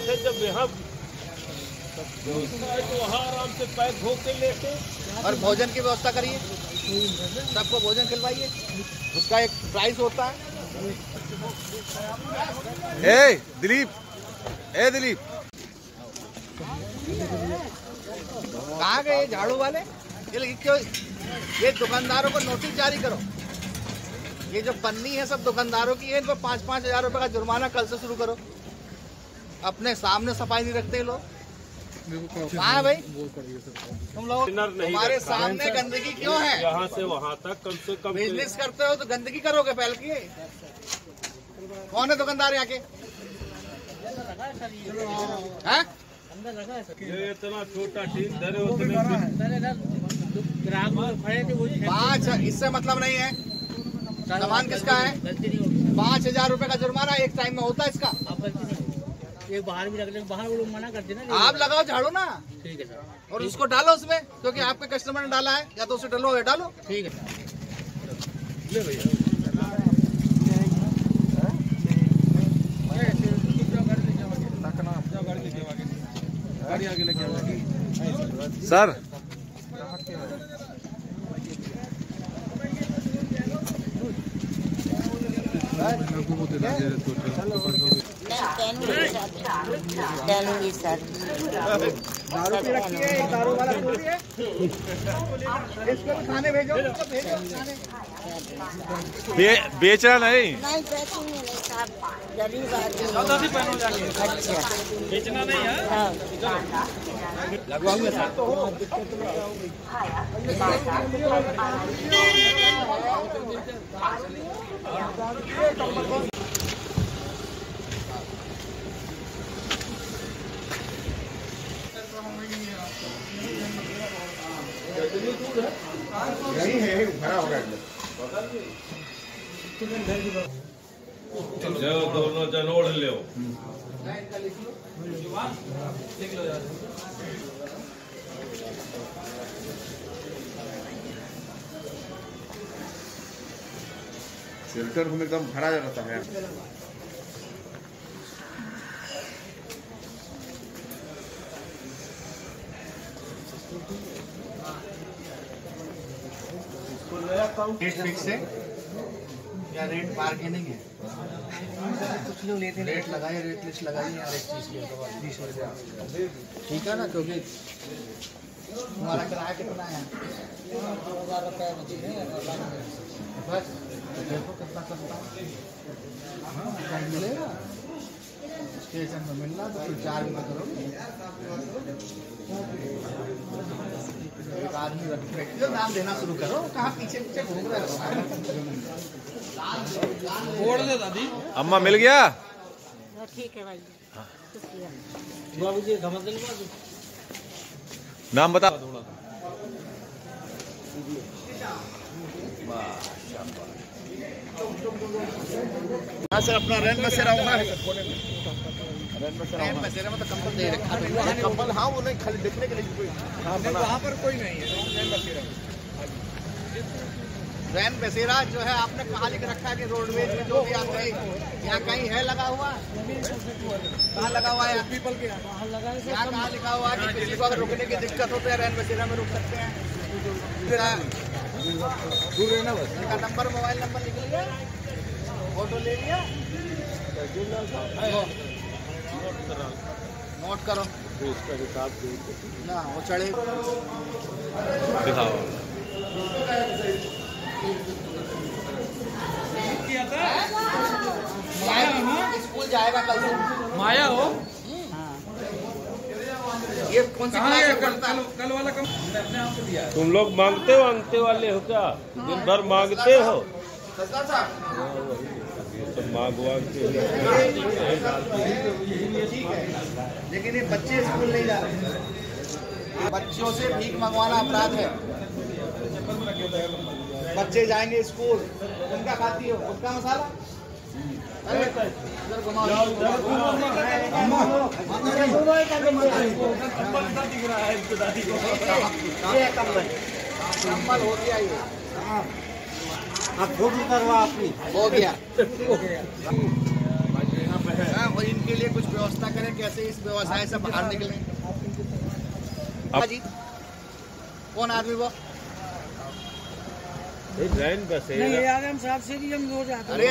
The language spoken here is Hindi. जब यहाँ तो वहाँ आराम से पैक धो के लेते और भोजन की व्यवस्था करिए, सबको भोजन खिलवाइए, उसका एक प्राइस होता है। ए दिलीप, ए दिलीप कहाँ गए झाड़ू वाले? ये क्यों? ये दुकानदारों को नोटिस जारी करो। ये जो पन्नी है सब दुकानदारों की है, इन पर 5-5 हज़ार रुपये का जुर्माना कल से शुरू करो। अपने सामने सफाई नहीं रखते लोग। हाँ भाई, तुम लोग हमारे सामने गंदगी क्यों है? यहाँ से वहाँ तक कम से कम बिजनेस करते हो तो गंदगी करोगे पहले की? कौन है दुकानदार यहाँ के? इतना छोटा टीम धरे उतने 5 इससे मतलब नहीं है। सामान किसका है? 5 हज़ार रुपए का जुर्माना एक टाइम में होता है इसका। ये बाहर भी रख, बाहर वो लोग मना करते ना। आप लगाओ झाड़ो ना, ठीक है सर, और उसको डालो उसमें, क्योंकि आपके कस्टमर ने डाला है, या तो उसे डालो या डालो, ठीक है ले भैया। सर दारू वाला बोल रही है, इसको भी थाने भेजो, भेजो थाने। बेचना नहीं, नहीं बेचना नहीं है। नहीं है, भरा होगा दोनों जन ओढ़ ले। शेल्टर में एकदम भरा रहता है। रेट फिक्स है या रेट बार्गेनिंग है? कुछ लोग लेते हैं, रेट लगाए, रेट लिस्ट लगाइए हर एक चीज़ के 20 रुपये, ठीक है ना? क्योंकि हमारा किराया कितना है? 2,000 रुपये बस। देखो कितना करता है, मिलेगा स्टेशन में, मिलना तो फिर 4 रुपये करोगे। जो नाम देना शुरू करो, कहाँ पीछे पीछे घूम रहे दादी। अम्मा मिल गया, ठीक है भाई। बाबूजी नाम बता। हाँ सर, अपना रेन बसेरा हुआ है, मतलब कंबल दे रखा है, कंबल। हाँ वो नहीं, खाली देखने के लिए। वहाँ पर कोई नहीं है। रैन बसेरा जो है आपने कहाँ लिख रखा है? कि रोडवेज में जो भी आप कहीं, यहाँ कहीं है लगा हुआ? कहाँ लगा हुआ है? पीपल के यहाँ कहाँ लिखा हुआ है कि किसी को अगर रुकने की दिक्कत हो तो रैन बसेरा में रुक सकते हैं? इनका नंबर, मोबाइल नंबर निकल गया, फोटो ले लिया, नोट करो उसका हिसाब ना वो चढ़े दिखाओ। स्कूल जाएगा कल से। माया हो ये कौन सी कल वाला कम? अपने आप को दिया। तुम लोग मांगते हो, अंगते वाले हो क्या? दिन भर मांगते हो, सब मांगते हो। लेकिन ये बच्चे स्कूल नहीं जा रहे। बच्चों से भीख मंगवाना अपराध है। बच्चे जाएंगे स्कूल, उनका खाती हो उसका मसाला। आप धूप करवा अपनी हो गया। और इनके लिए कुछ व्यवस्था करें, कैसे इस व्यवसाय से बाहर निकलें। जी कौन आदमी वो? जैन बस है। अरे